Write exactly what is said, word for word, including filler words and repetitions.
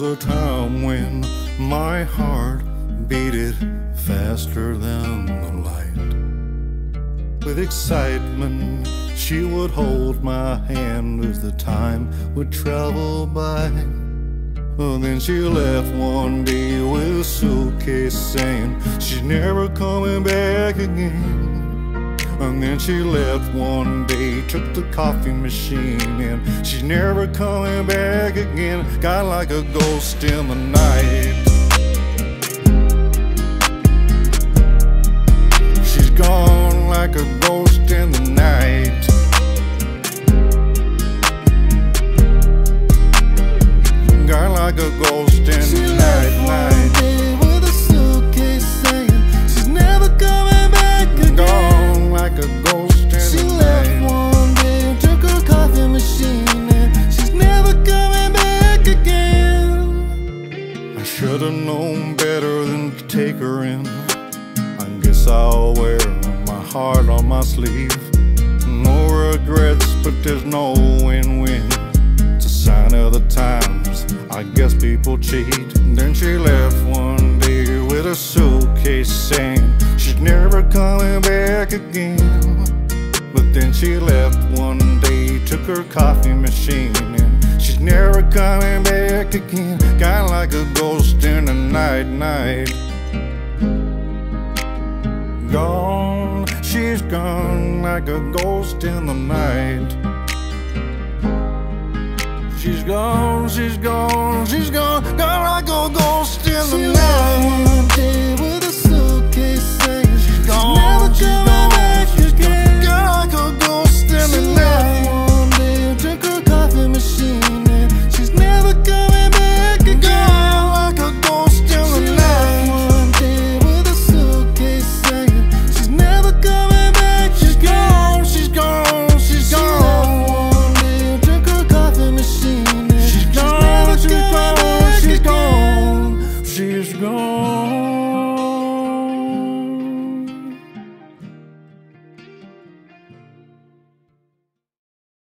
was a time when my heart beat it faster than the light. With excitement, she would hold my hand as the time would travel by. Well, then she left one day with a suitcase saying she's never coming back again. And then she left one day, took the coffee machine, and she's never coming back again. Got like a ghost in the night. She's gone like a ghost in the night. Got like a ghost in the night, night. Should've known better than to take her in. I guess I'll wear my heart on my sleeve. No regrets, but there's no win-win. It's a sign of the times, I guess people cheat. And then she left one day with a suitcase saying she's never coming back again. But then she left one day, took her coffee machine, and she's never coming back again. Got like a ghost in the night, night. Gone, she's gone like a ghost in the night. She's gone, she's gone, she's gone, gone like a ghost in the night.